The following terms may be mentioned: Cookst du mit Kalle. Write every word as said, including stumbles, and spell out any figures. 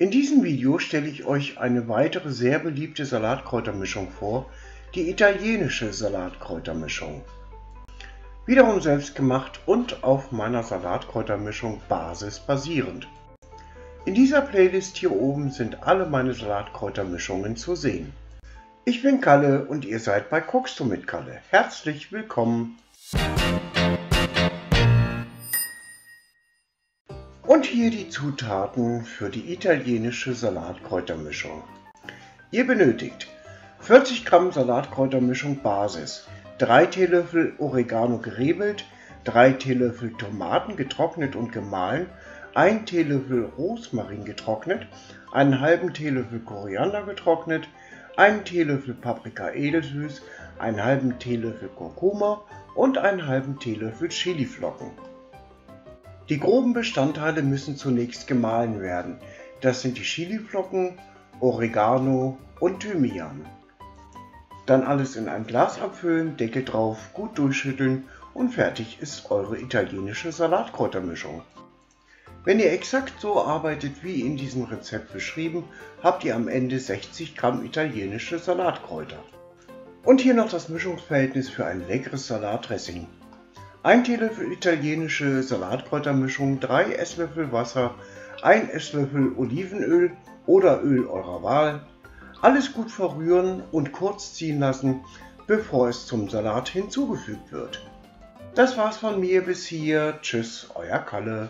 In diesem Video stelle ich euch eine weitere sehr beliebte Salatkräutermischung vor, die italienische Salatkräutermischung. Wiederum selbst gemacht und auf meiner Salatkräutermischung Basis basierend. In dieser Playlist hier oben sind alle meine Salatkräutermischungen zu sehen. Ich bin Kalle und ihr seid bei Cookst du mit Kalle. Herzlich willkommen! Und hier die Zutaten für die italienische Salatkräutermischung. Ihr benötigt vierzig Gramm Salatkräutermischung Basis, drei Teelöffel Oregano geriebelt, drei Teelöffel Tomaten getrocknet und gemahlen, ein Teelöffel Rosmarin getrocknet, einen halben Teelöffel Koriander getrocknet, einen Teelöffel Paprika edelsüß, einen halben Teelöffel Kurkuma und einen halben Teelöffel Chiliflocken. Die groben Bestandteile müssen zunächst gemahlen werden. Das sind die Chiliflocken, Oregano und Thymian. Dann alles in ein Glas abfüllen, Deckel drauf, gut durchschütteln und fertig ist eure italienische Salatkräutermischung. Wenn ihr exakt so arbeitet wie in diesem Rezept beschrieben, habt ihr am Ende sechzig Gramm italienische Salatkräuter. Und hier noch das Mischungsverhältnis für ein leckeres Salatdressing. ein Teelöffel italienische Salatkräutermischung, drei Esslöffel Wasser, ein Esslöffel Olivenöl oder Öl eurer Wahl. Alles gut verrühren und kurz ziehen lassen, bevor es zum Salat hinzugefügt wird. Das war's von mir bis hier. Tschüss, euer Kalle.